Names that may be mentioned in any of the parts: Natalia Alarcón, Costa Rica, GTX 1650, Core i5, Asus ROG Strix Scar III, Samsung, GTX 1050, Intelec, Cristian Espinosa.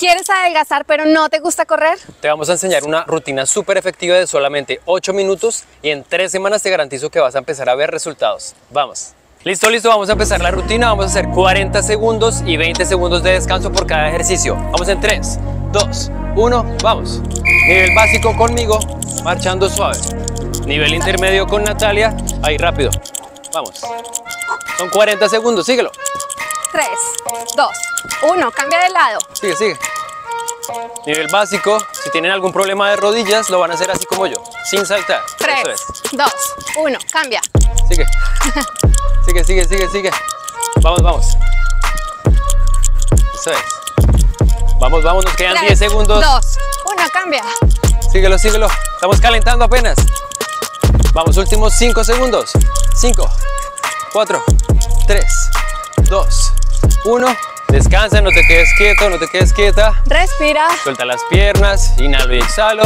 ¿Quieres adelgazar pero no te gusta correr? Te vamos a enseñar una rutina súper efectiva de solamente 8 minutos y en 3 semanas te garantizo que vas a empezar a ver resultados. ¡Vamos! Listo, listo, vamos a empezar la rutina. Vamos a hacer 40 segundos y 20 segundos de descanso por cada ejercicio. Vamos en 3, 2, 1, vamos. Nivel básico conmigo, marchando suave. Nivel intermedio con Natalia, ahí rápido. Vamos. Son 40 segundos, síguelo. 3, 2, 1, cambia de lado. Sigue, sigue. Nivel básico, si tienen algún problema de rodillas, lo van a hacer así como yo, sin saltar. 3, eso es. 2, 1, cambia. Sigue. Sigue, sigue, sigue, sigue. Vamos, vamos. Eso es. Vamos, vamos, nos quedan 10 segundos. 2, 1, cambia. Síguelo, síguelo. Estamos calentando apenas. Vamos, últimos 5 segundos. 5, 4, 3, 2, 1. Descansa, no te quedes quieto, no te quedes quieta. Respira. Suelta las piernas, inhalo y exhalo.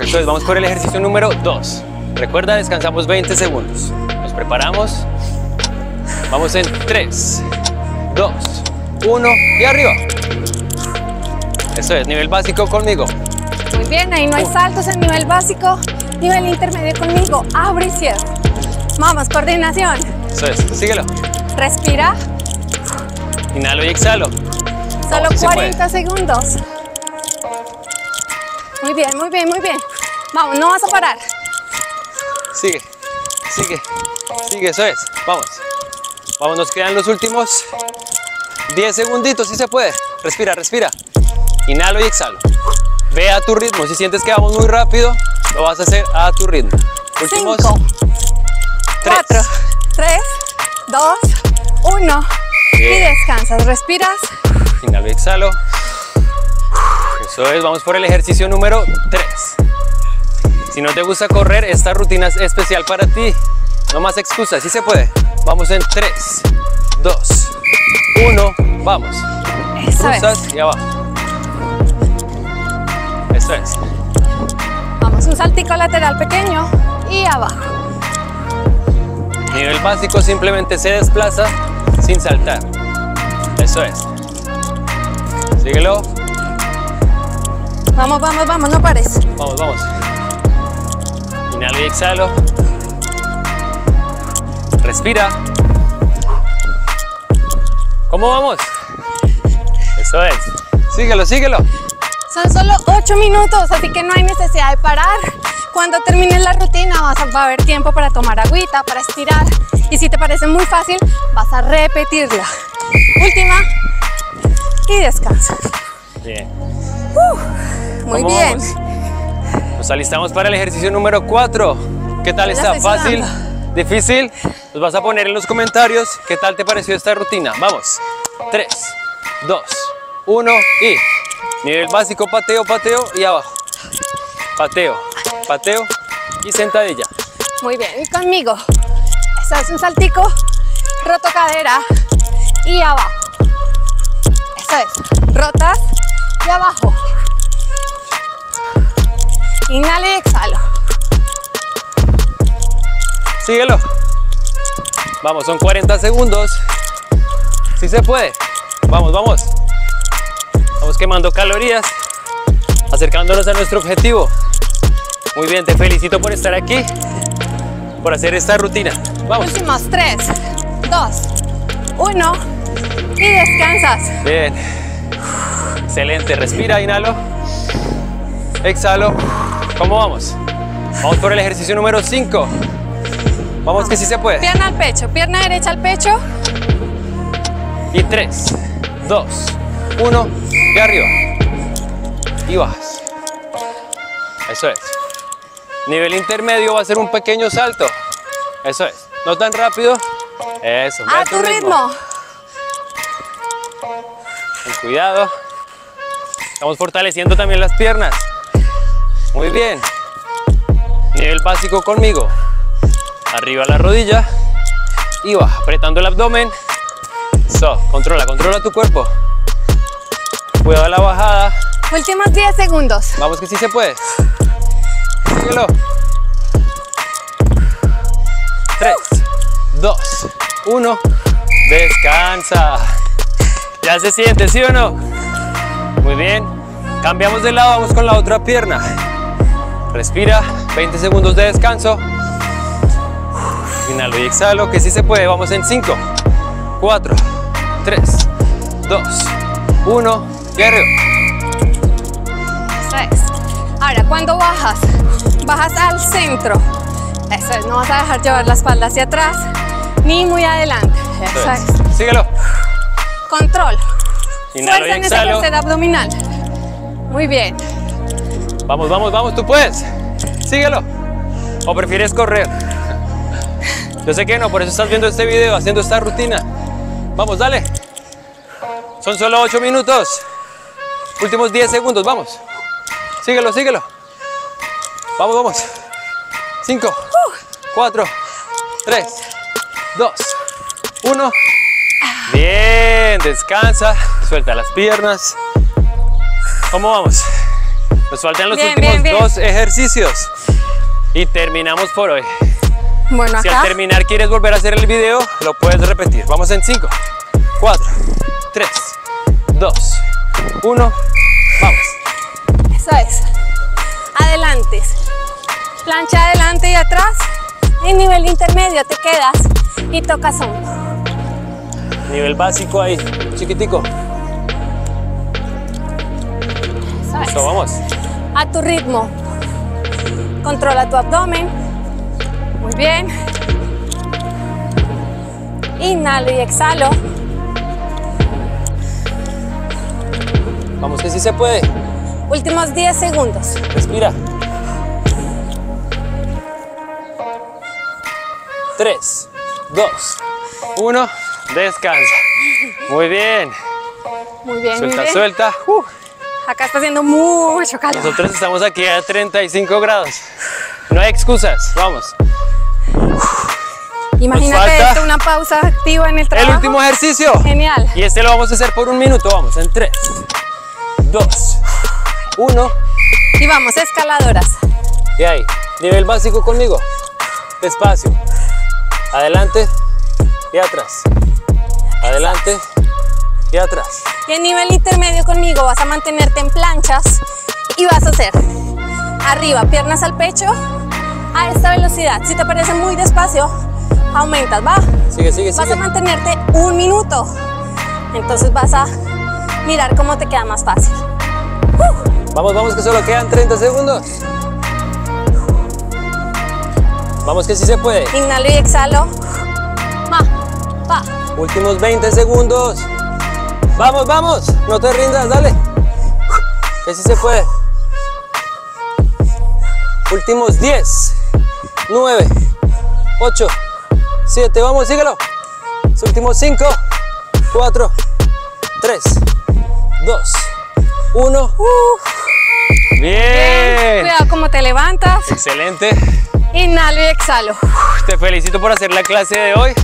Entonces vamos por el ejercicio número 2. Recuerda, descansamos 20 segundos. Nos preparamos. Vamos en 3, 2, 1 y arriba. Eso es, nivel básico conmigo. Muy bien, ahí no hay saltos en nivel básico. Nivel intermedio conmigo, abre y cierra. Vamos, coordinación. Eso es, síguelo. Respira. Inhalo y exhalo. Solo 40 segundos. Muy bien, muy bien, muy bien. Vamos, no vas a parar. Sigue, sigue, sigue, eso es. Vamos. Vamos, nos quedan los últimos 10 segunditos, si se puede. Respira, respira. Inhalo y exhalo. Ve a tu ritmo. Si sientes que vamos muy rápido, lo vas a hacer a tu ritmo. Últimos 5, 4, 3, 2, 1. Y descansas, respiras. Inhalo y exhalo. Eso es, vamos por el ejercicio número 3. Si no te gusta correr, esta rutina es especial para ti. No más excusas, sí se puede. Vamos en 3, 2, 1, vamos. Eso cruzas es. Y abajo. Eso es. Vamos, un saltico lateral pequeño y abajo. Nivel básico simplemente se desplaza sin saltar. Eso es. Síguelo. Vamos, vamos, vamos, no pares. Vamos, vamos. Inhalo y exhalo. Respira. ¿Cómo vamos? Eso es. Síguelo, síguelo. Son solo 8 minutos, así que no hay necesidad de parar. Cuando termines la rutina va a haber tiempo para tomar agüita, para estirar. Y si te parece muy fácil, vas a repetirla. Última y descansa. Bien. Muy bien. Vamos? Nos alistamos para el ejercicio número 4. ¿Qué tal está? ¿Fácil? ¿Difícil? Nos vas a poner en los comentarios qué tal te pareció esta rutina. Vamos. 3, 2, 1 y. Nivel básico, pateo, pateo y abajo. Pateo, pateo y sentadilla. Muy bien. Y conmigo. Haz un saltico, roto cadera y abajo. Eso es, rotas y abajo. Inhalo y exhalo. Síguelo. Vamos, son 40 segundos. Si se puede. Vamos, vamos. Vamos quemando calorías, acercándonos a nuestro objetivo. Muy bien, te felicito por estar aquí, por hacer esta rutina. Vamos. Últimos 3, 2, 1 y descansas. Bien. Excelente. Respira, inhalo. Exhalo. ¿Cómo vamos? Vamos por el ejercicio número 5. Vamos que sí se puede. Pierna al pecho, pierna derecha al pecho. Y 3, 2, 1 y arriba. Y bajas. Eso es. Nivel intermedio va a ser un pequeño salto. Eso es. No tan rápido. Eso, a tu ritmo. Con cuidado. Estamos fortaleciendo también las piernas. Muy bien. Nivel básico conmigo. Arriba la rodilla. Y baja, apretando el abdomen. Eso, controla, controla tu cuerpo. Cuidado la bajada. Últimos 10 segundos. Vamos que sí se puede. Síguelo. 3, 2, 1, descansa. Ya se siente, ¿sí o no? Muy bien. Cambiamos de lado, vamos con la otra pierna. Respira, 20 segundos de descanso. Inhalo y exhalo, que sí se puede. Vamos en 5, 4, 3, 2, 1. Y arriba. Eso es. Ahora, cuando bajas, bajas al centro. Eso es, no vas a dejar llevar la espalda hacia atrás ni muy adelante. Eso es. Síguelo. Control. Inhalo y exhalo. Fuerza en ese corset abdominal. Muy bien. Vamos, vamos, vamos, tú puedes. Síguelo. ¿O prefieres correr? Yo sé que no, por eso estás viendo este video, haciendo esta rutina. Vamos, dale. Son solo 8 minutos. Últimos 10 segundos, vamos. Síguelo, síguelo. Vamos, vamos. 5, 4, 3, 2, 1. Bien, descansa. Suelta las piernas. ¿Cómo vamos? Nos faltan los últimos 2 ejercicios. Y terminamos por hoy. Bueno, si al terminar quieres volver a hacer el video, lo puedes repetir. Vamos en 5, 4, 3, 2, 1, vamos. Eso es. Adelante. Plancha adelante y atrás. En nivel intermedio te quedas y tocas hombro. Nivel básico ahí, chiquitico. Eso es. Eso, vamos. A tu ritmo. Controla tu abdomen. Muy bien. Inhalo y exhalo. Vamos que sí se puede. Últimos 10 segundos. Respira. 3, 2, 1. Descansa. Muy bien. Muy bien, suelta, muy bien. Suelta. Acá está haciendo mucho calor. Nosotros estamos aquí a 35 grados. No hay excusas. Vamos. Imagínate esto, una pausa activa en el trabajo. El último ejercicio. Genial. Y este lo vamos a hacer por 1 minuto. Vamos, en 3. 2, 1 y vamos, escaladoras. Y ahí, nivel básico conmigo. Despacio. Adelante y atrás. Adelante y atrás. Y en nivel intermedio conmigo vas a mantenerte en planchas y vas a hacer arriba, piernas al pecho a esta velocidad. Si te parece muy despacio, aumentas, ¿va? Sigue, sigue, sigue. Vas a mantenerte 1 minuto. Entonces vas a mirar cómo te queda más fácil. Vamos, vamos, que solo quedan 30 segundos. Vamos que sí se puede. Inhalo y exhalo. Últimos 20 segundos. Vamos, vamos. No te rindas, dale. Que sí se puede. Últimos 10, 9, 8, 7. Vamos, síguelo. Los últimos 5, 4, 3, 2, 1. Bien. Bien. Cuidado cómo te levantas. Excelente. Inhalo y exhalo. Te felicito por hacer la clase de hoy.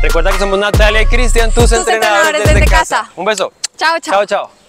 Recuerda que somos Natalia y Cristian, tus entrenadores desde casa. Un beso. Chao, chao. Chao, chao.